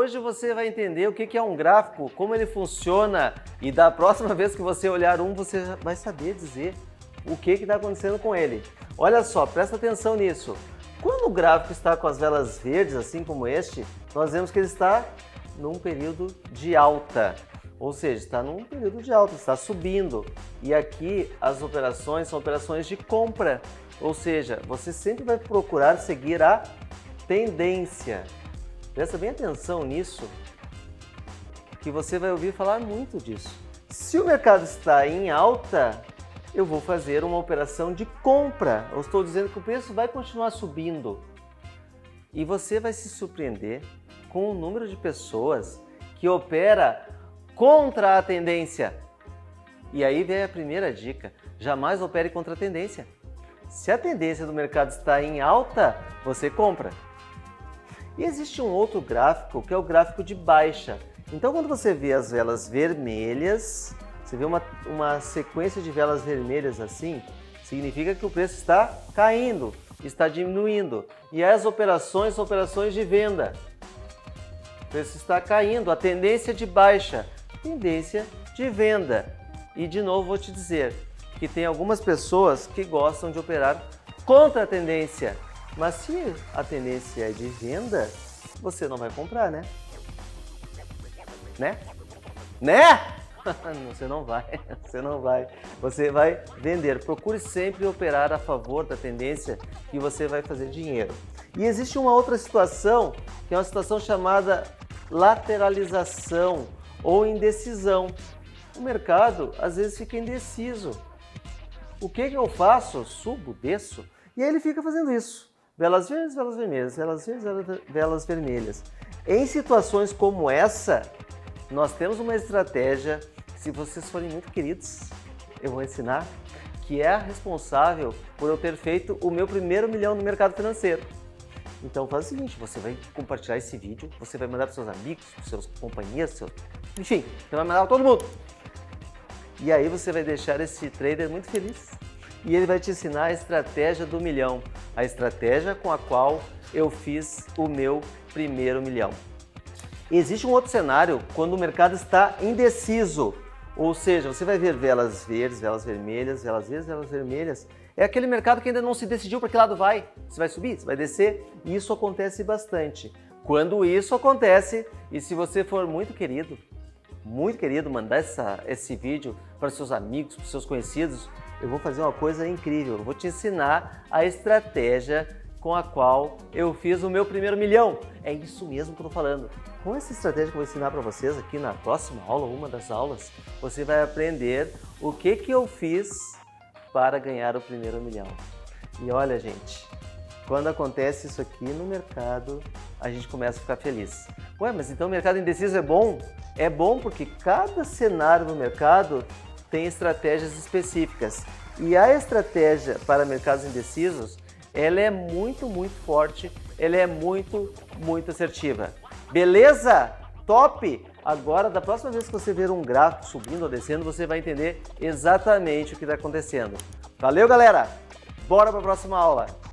Hoje você vai entender o que é um gráfico, como ele funciona, e da próxima vez que você olhar um, você vai saber dizer o que está acontecendo com ele. Olha só, presta atenção nisso. Quando o gráfico está com as velas verdes, assim como este, nós vemos que ele está num período de alta. Ou seja, está num período de alta, está subindo. E aqui as operações são operações de compra. Ou seja, você sempre vai procurar seguir a tendência. Presta bem atenção nisso, que você vai ouvir falar muito disso. Se o mercado está em alta, eu vou fazer uma operação de compra. Eu estou dizendo que o preço vai continuar subindo. E você vai se surpreender com o número de pessoas que opera contra a tendência. E aí vem a primeira dica: jamais opere contra a tendência. Se a tendência do mercado está em alta, você compra. E existe um outro gráfico, que é o gráfico de baixa. Então, quando você vê as velas vermelhas, você vê uma sequência de velas vermelhas assim, significa que o preço está caindo, está diminuindo. E as operações são operações de venda. O preço está caindo, a tendência de baixa, tendência de venda. E de novo vou te dizer que tem algumas pessoas que gostam de operar contra a tendência. Mas se a tendência é de venda, você não vai comprar, né? Você não vai, você vai vender. Procure sempre operar a favor da tendência e você vai fazer dinheiro. E existe uma outra situação, que é uma situação chamada lateralização ou indecisão. O mercado às vezes fica indeciso. O que eu faço? Subo, desço? E aí ele fica fazendo isso. Velas verdes, velas vermelhas, velas verdes, velas vermelhas. Em situações como essa, nós temos uma estratégia, se vocês forem muito queridos, eu vou ensinar, que é a responsável por eu ter feito o meu primeiro milhão no mercado financeiro. Então faz o seguinte, você vai compartilhar esse vídeo, você vai mandar para seus amigos, para seus companheiros, enfim, você vai mandar para todo mundo. E aí você vai deixar esse trader muito feliz. E ele vai te ensinar a estratégia do milhão, a estratégia com a qual eu fiz o meu primeiro milhão. Existe um outro cenário quando o mercado está indeciso, ou seja, você vai ver velas verdes, velas vermelhas, velas verdes, velas vermelhas. É aquele mercado que ainda não se decidiu para que lado vai, se vai subir, se vai descer, e isso acontece bastante. Quando isso acontece, e se você for muito querido, mandar esse vídeo para seus amigos, para seus conhecidos, eu vou fazer uma coisa incrível, eu vou te ensinar a estratégia com a qual eu fiz o meu primeiro milhão. É isso mesmo que eu tô falando. Com essa estratégia que eu vou ensinar para vocês aqui na próxima aula, uma das aulas, você vai aprender o que eu fiz para ganhar o primeiro milhão. E olha, gente, quando acontece isso aqui no mercado, a gente começa a ficar feliz. Ué, mas então o mercado indeciso é bom? É bom porque cada cenário do mercado tem estratégias específicas, e a estratégia para mercados indecisos, ela é muito forte, ela é muito assertiva. Beleza? Top! Agora, da próxima vez que você ver um gráfico subindo ou descendo, você vai entender exatamente o que está acontecendo. Valeu, galera! Bora para a próxima aula!